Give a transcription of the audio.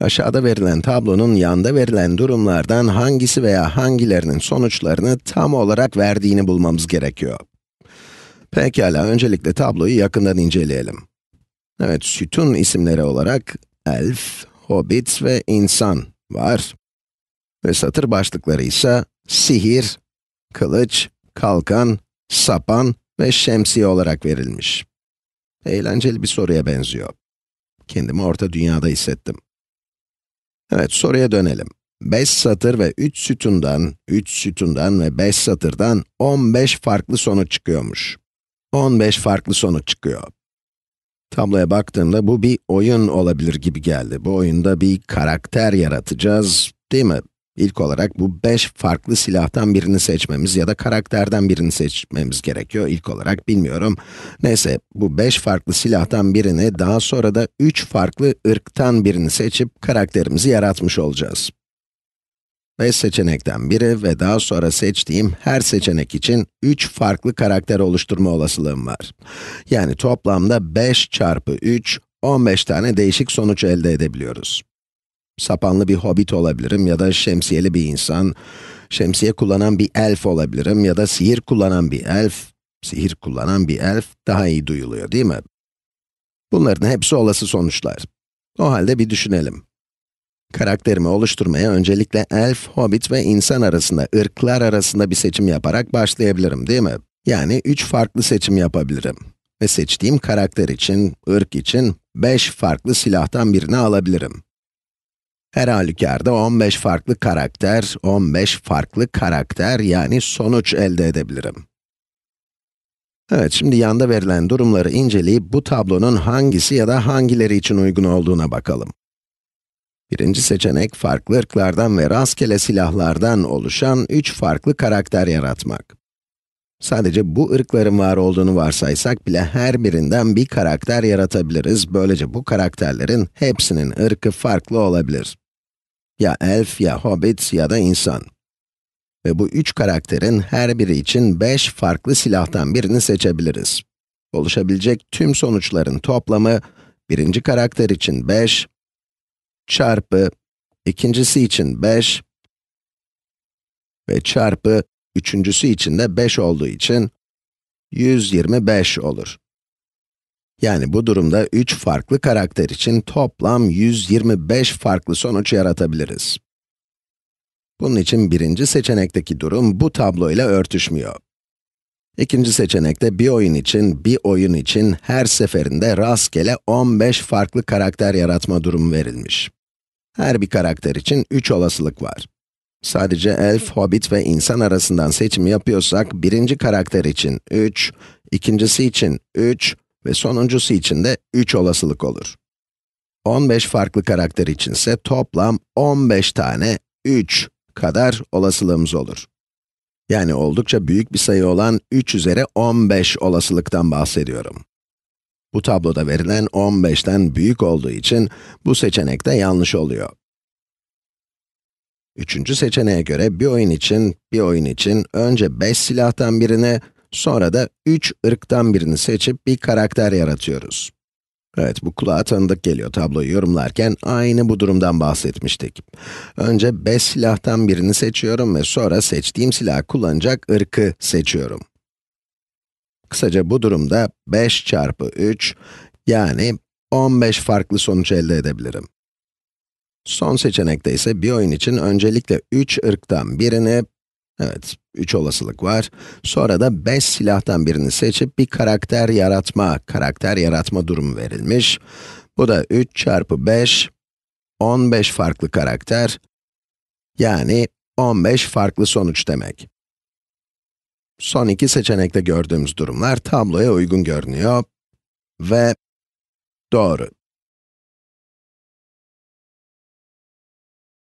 Aşağıda verilen tablonun yanda verilen durumlardan hangisi veya hangilerinin sonuçlarını tam olarak verdiğini bulmamız gerekiyor. Pekala, öncelikle tabloyu yakından inceleyelim. Evet, sütun isimleri olarak elf, hobbit ve insan var. Ve satır başlıkları ise sihir, kılıç, kalkan, sapan ve şemsiye olarak verilmiş. Eğlenceli bir soruya benziyor. Kendimi orta dünyada hissettim. Evet, soruya dönelim. 5 satır ve 3 sütundan ve 5 satırdan 15 farklı sonuç çıkıyormuş. 15 farklı sonuç çıkıyor. Tabloya baktığımda bu bir oyun olabilir gibi geldi. Bu oyunda bir karakter yaratacağız, değil mi? İlk olarak bu 5 farklı silahtan birini seçmemiz ya da karakterden birini seçmemiz gerekiyor. İlk olarak bilmiyorum. Neyse, bu 5 farklı silahtan birini, daha sonra da 3 farklı ırktan birini seçip karakterimizi yaratmış olacağız. 5 seçenekten biri ve daha sonra seçtiğim her seçenek için 3 farklı karakter oluşturma olasılığım var. Yani toplamda 5 çarpı 3, 15 tane değişik sonuç elde edebiliyoruz. Sapanlı bir hobbit olabilirim ya da şemsiyeli bir insan, şemsiye kullanan bir elf olabilirim ya da sihir kullanan bir elf. Sihir kullanan bir elf daha iyi duyuluyor, değil mi? Bunların hepsi olası sonuçlar. O halde bir düşünelim. Karakterimi oluşturmaya öncelikle elf, hobbit ve insan arasında, ırklar arasında bir seçim yaparak başlayabilirim, değil mi? Yani 3 farklı seçim yapabilirim. Ve seçtiğim karakter için, ırk için 5 farklı silahtan birini alabilirim. Her halükarda 15 farklı karakter, 15 farklı karakter, yani sonuç elde edebilirim. Evet, şimdi yanda verilen durumları inceleyip bu tablonun hangisi ya da hangileri için uygun olduğuna bakalım. Birinci seçenek, farklı ırklardan ve rastgele silahlardan oluşan 3 farklı karakter yaratmak. Sadece bu ırkların var olduğunu varsaysak bile her birinden bir karakter yaratabiliriz. Böylece bu karakterlerin hepsinin ırkı farklı olabilir. Ya elf, ya hobbit, ya da insan. Ve bu 3 karakterin her biri için 5 farklı silahtan birini seçebiliriz. Oluşabilecek tüm sonuçların toplamı, birinci karakter için 5, çarpı ikincisi için 5 ve çarpı üçüncüsü için de 5 olduğu için 125 olur. Yani bu durumda 3 farklı karakter için toplam 125 farklı sonuç yaratabiliriz. Bunun için birinci seçenekteki durum bu tabloyla örtüşmüyor. İkinci seçenekte bir oyun için her seferinde rastgele 15 farklı karakter yaratma durumu verilmiş. Her bir karakter için 3 olasılık var. Sadece elf, hobbit ve insan arasından seçim yapıyorsak, birinci karakter için 3, ikincisi için 3 ve sonuncusu için de 3 olasılık olur. 15 farklı karakter içinse toplam 15 tane 3 kadar olasılığımız olur. Yani oldukça büyük bir sayı olan 3 üzeri 15 olasılıktan bahsediyorum. Bu tabloda verilen 15'ten büyük olduğu için bu seçenek de yanlış oluyor. Üçüncü seçeneğe göre bir oyun için önce 5 silahtan birini, sonra da 3 ırktan birini seçip bir karakter yaratıyoruz. Evet, bu kulağa tanıdık geliyor. Tabloyu yorumlarken aynı bu durumdan bahsetmiştik. Önce 5 silahtan birini seçiyorum ve sonra seçtiğim silahı kullanacak ırkı seçiyorum. Kısaca bu durumda 5 çarpı 3, yani 15 farklı sonuç elde edebilirim. Son seçenekte ise bir oyun için öncelikle 3 ırktan birini, evet 3 olasılık var, sonra da 5 silahtan birini seçip bir karakter yaratma durumu verilmiş. Bu da 3 çarpı 5, 15 farklı karakter, yani 15 farklı sonuç demek. Son iki seçenekte gördüğümüz durumlar tabloya uygun görünüyor ve doğru.